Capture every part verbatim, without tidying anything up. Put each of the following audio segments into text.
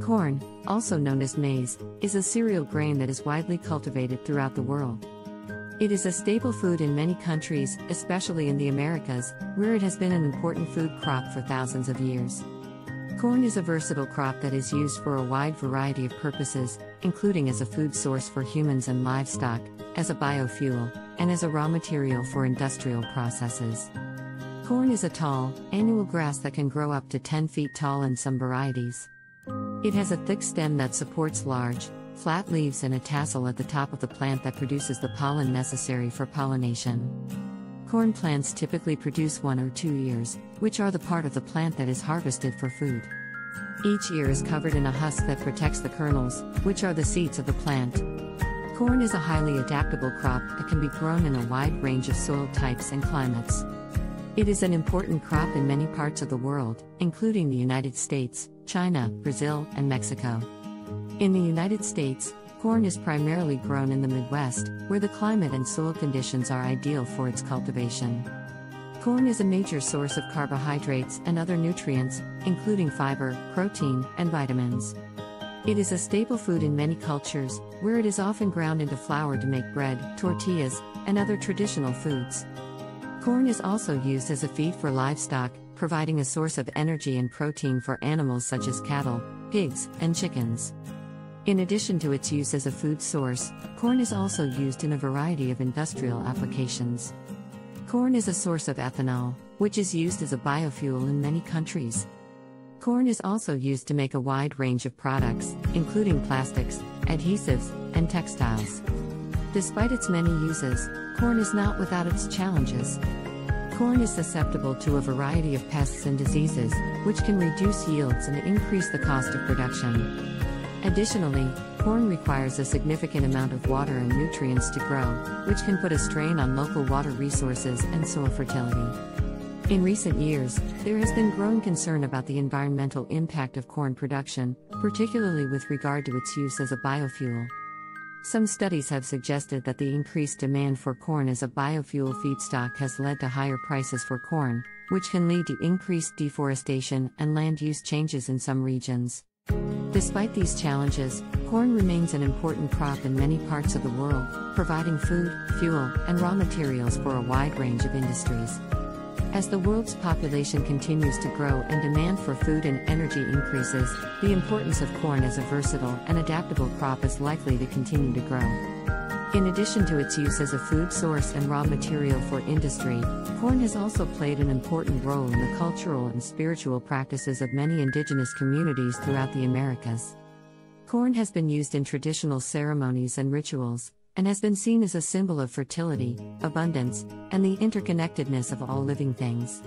Corn, also known as maize, is a cereal grain that is widely cultivated throughout the world. It is a staple food in many countries, especially in the Americas, where it has been an important food crop for thousands of years. Corn is a versatile crop that is used for a wide variety of purposes, including as a food source for humans and livestock, as a biofuel, and as a raw material for industrial processes. Corn is a tall, annual grass that can grow up to ten feet tall in some varieties. It has a thick stem that supports large, flat leaves and a tassel at the top of the plant that produces the pollen necessary for pollination. Corn plants typically produce one or two ears, which are the part of the plant that is harvested for food. Each ear is covered in a husk that protects the kernels, which are the seeds of the plant. Corn is a highly adaptable crop that can be grown in a wide range of soil types and climates. It is an important crop in many parts of the world, including the United States, China, Brazil, and Mexico. In the United States, corn is primarily grown in the Midwest, where the climate and soil conditions are ideal for its cultivation. Corn is a major source of carbohydrates and other nutrients, including fiber, protein, and vitamins. It is a staple food in many cultures, where it is often ground into flour to make bread, tortillas, and other traditional foods. Corn is also used as a feed for livestock, providing a source of energy and protein for animals such as cattle, pigs, and chickens. In addition to its use as a food source, corn is also used in a variety of industrial applications. Corn is a source of ethanol, which is used as a biofuel in many countries. Corn is also used to make a wide range of products, including plastics, adhesives, and textiles. Despite its many uses, corn is not without its challenges. Corn is susceptible to a variety of pests and diseases, which can reduce yields and increase the cost of production. Additionally, corn requires a significant amount of water and nutrients to grow, which can put a strain on local water resources and soil fertility. In recent years, there has been growing concern about the environmental impact of corn production, particularly with regard to its use as a biofuel. Some studies have suggested that the increased demand for corn as a biofuel feedstock has led to higher prices for corn, which can lead to increased deforestation and land use changes in some regions. Despite these challenges, corn remains an important crop in many parts of the world, providing food, fuel, and raw materials for a wide range of industries. As the world's population continues to grow and demand for food and energy increases, the importance of corn as a versatile and adaptable crop is likely to continue to grow. In addition to its use as a food source and raw material for industry, corn has also played an important role in the cultural and spiritual practices of many indigenous communities throughout the Americas. Corn has been used in traditional ceremonies and rituals, and has been seen as a symbol of fertility, abundance, and the interconnectedness of all living things.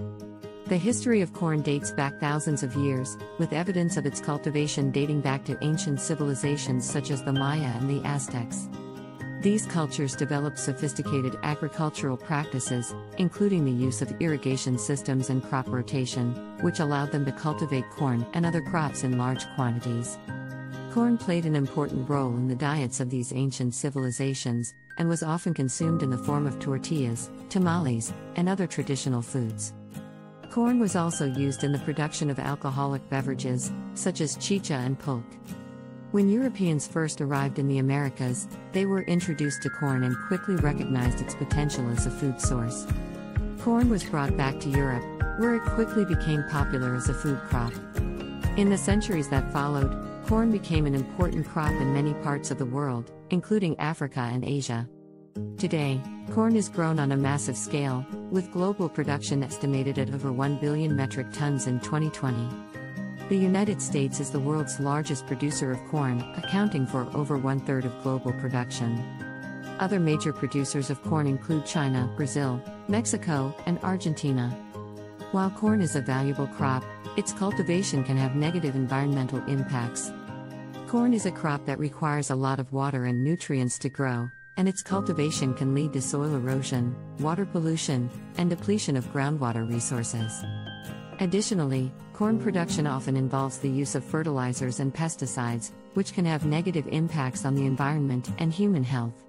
The history of corn dates back thousands of years, with evidence of its cultivation dating back to ancient civilizations such as the Maya and the Aztecs. These cultures developed sophisticated agricultural practices, including the use of irrigation systems and crop rotation, which allowed them to cultivate corn and other crops in large quantities. Corn played an important role in the diets of these ancient civilizations, and was often consumed in the form of tortillas, tamales, and other traditional foods. Corn was also used in the production of alcoholic beverages, such as chicha and pulque. When Europeans first arrived in the Americas, they were introduced to corn and quickly recognized its potential as a food source. Corn was brought back to Europe, where it quickly became popular as a food crop. In the centuries that followed, corn became an important crop in many parts of the world, including Africa and Asia. Today, corn is grown on a massive scale, with global production estimated at over one billion metric tons in twenty twenty. The United States is the world's largest producer of corn, accounting for over one-third of global production. Other major producers of corn include China, Brazil, Mexico, and Argentina. While corn is a valuable crop, its cultivation can have negative environmental impacts. Corn is a crop that requires a lot of water and nutrients to grow, and its cultivation can lead to soil erosion, water pollution, and depletion of groundwater resources. Additionally, corn production often involves the use of fertilizers and pesticides, which can have negative impacts on the environment and human health.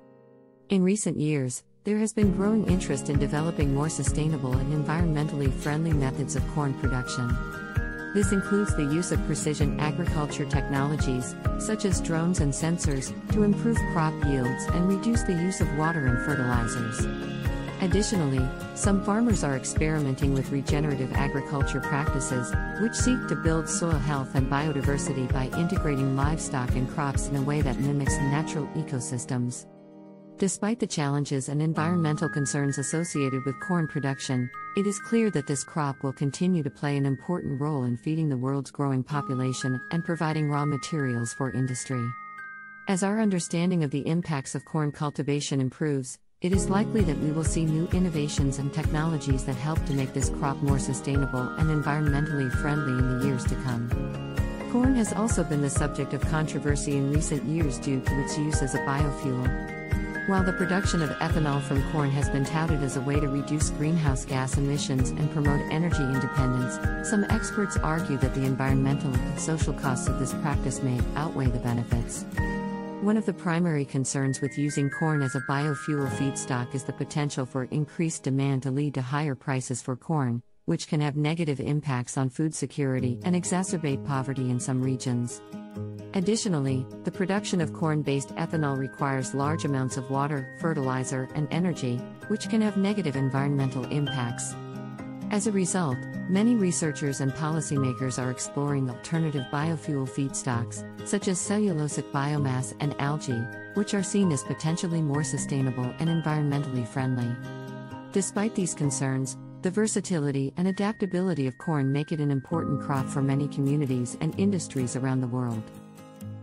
In recent years, there has been growing interest in developing more sustainable and environmentally friendly methods of corn production. This includes the use of precision agriculture technologies, such as drones and sensors, to improve crop yields and reduce the use of water and fertilizers. Additionally, some farmers are experimenting with regenerative agriculture practices, which seek to build soil health and biodiversity by integrating livestock and crops in a way that mimics natural ecosystems. Despite the challenges and environmental concerns associated with corn production, it is clear that this crop will continue to play an important role in feeding the world's growing population and providing raw materials for industry. As our understanding of the impacts of corn cultivation improves, it is likely that we will see new innovations and technologies that help to make this crop more sustainable and environmentally friendly in the years to come. Corn has also been the subject of controversy in recent years due to its use as a biofuel. While the production of ethanol from corn has been touted as a way to reduce greenhouse gas emissions and promote energy independence, some experts argue that the environmental and social costs of this practice may outweigh the benefits. One of the primary concerns with using corn as a biofuel feedstock is the potential for increased demand to lead to higher prices for corn, which can have negative impacts on food security and exacerbate poverty in some regions. Additionally, the production of corn-based ethanol requires large amounts of water, fertilizer, and energy, which can have negative environmental impacts. As a result, many researchers and policymakers are exploring alternative biofuel feedstocks, such as cellulosic biomass and algae, which are seen as potentially more sustainable and environmentally friendly. Despite these concerns, the versatility and adaptability of corn make it an important crop for many communities and industries around the world.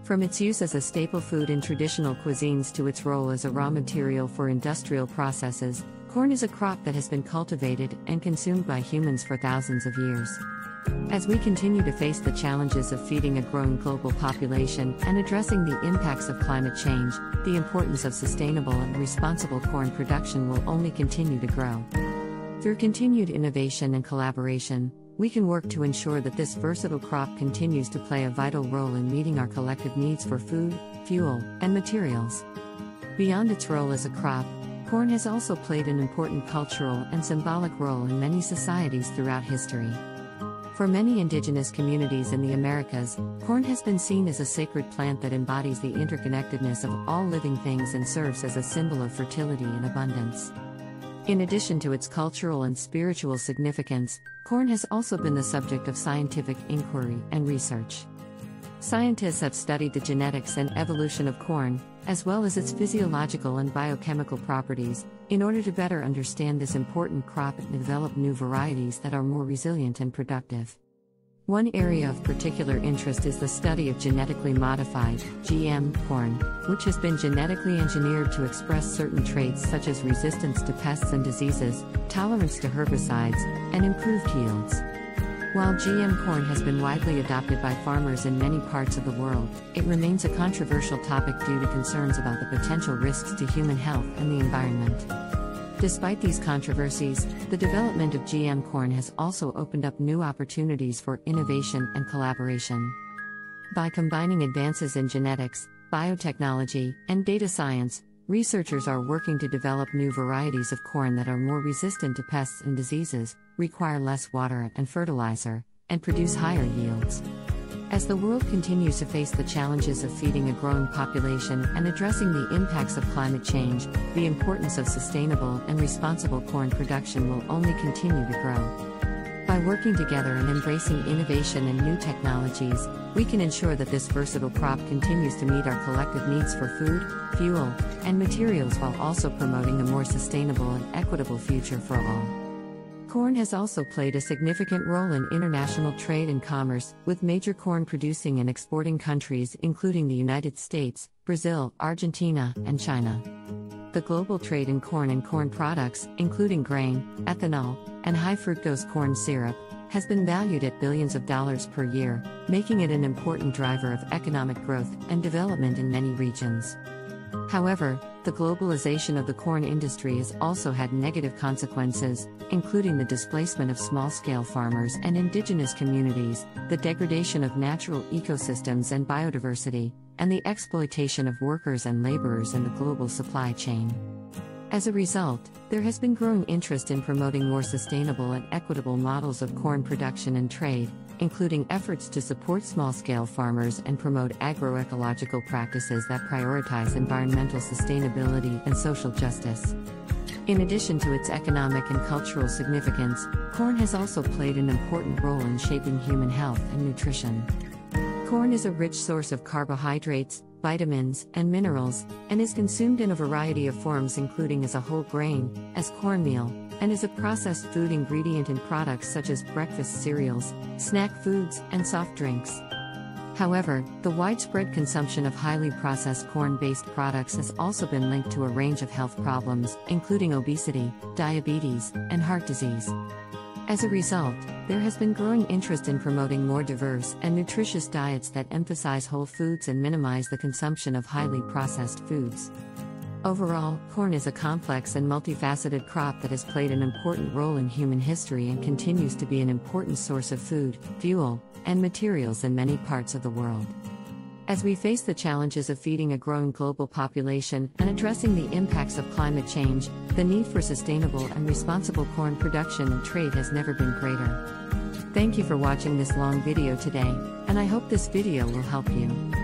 From its use as a staple food in traditional cuisines to its role as a raw material for industrial processes, corn is a crop that has been cultivated and consumed by humans for thousands of years. As we continue to face the challenges of feeding a growing global population and addressing the impacts of climate change, the importance of sustainable and responsible corn production will only continue to grow. Through continued innovation and collaboration, we can work to ensure that this versatile crop continues to play a vital role in meeting our collective needs for food, fuel, and materials. Beyond its role as a crop, corn has also played an important cultural and symbolic role in many societies throughout history. For many indigenous communities in the Americas, corn has been seen as a sacred plant that embodies the interconnectedness of all living things and serves as a symbol of fertility and abundance. In addition to its cultural and spiritual significance, corn has also been the subject of scientific inquiry and research. Scientists have studied the genetics and evolution of corn, as well as its physiological and biochemical properties, in order to better understand this important crop and develop new varieties that are more resilient and productive. One area of particular interest is the study of genetically modified G M corn, which has been genetically engineered to express certain traits such as resistance to pests and diseases, tolerance to herbicides, and improved yields. While G M corn has been widely adopted by farmers in many parts of the world, it remains a controversial topic due to concerns about the potential risks to human health and the environment. Despite these controversies, the development of G M corn has also opened up new opportunities for innovation and collaboration. By combining advances in genetics, biotechnology, and data science, researchers are working to develop new varieties of corn that are more resistant to pests and diseases, require less water and fertilizer, and produce higher yields. As the world continues to face the challenges of feeding a growing population and addressing the impacts of climate change, the importance of sustainable and responsible corn production will only continue to grow. By working together and embracing innovation and new technologies, we can ensure that this versatile crop continues to meet our collective needs for food, fuel, and materials while also promoting a more sustainable and equitable future for all. Corn has also played a significant role in international trade and commerce, with major corn-producing and exporting countries including the United States, Brazil, Argentina, and China. The global trade in corn and corn products, including grain, ethanol, and high-fructose corn syrup, has been valued at billions of dollars per year, making it an important driver of economic growth and development in many regions. However, the globalization of the corn industry has also had negative consequences, including the displacement of small-scale farmers and indigenous communities, the degradation of natural ecosystems and biodiversity, and the exploitation of workers and laborers in the global supply chain. As a result, there has been growing interest in promoting more sustainable and equitable models of corn production and trade, including efforts to support small-scale farmers and promote agroecological practices that prioritize environmental sustainability and social justice. In addition to its economic and cultural significance, corn has also played an important role in shaping human health and nutrition. Corn is a rich source of carbohydrates, vitamins, and minerals, and is consumed in a variety of forms including as a whole grain, as cornmeal, and as a processed food ingredient in products such as breakfast cereals, snack foods, and soft drinks. However, the widespread consumption of highly processed corn-based products has also been linked to a range of health problems, including obesity, diabetes, and heart disease. As a result, there has been growing interest in promoting more diverse and nutritious diets that emphasize whole foods and minimize the consumption of highly processed foods. Overall, corn is a complex and multifaceted crop that has played an important role in human history and continues to be an important source of food, fuel, and materials in many parts of the world. As we face the challenges of feeding a growing global population and addressing the impacts of climate change, the need for sustainable and responsible corn production and trade has never been greater. Thank you for watching this long video today, and I hope this video will help you.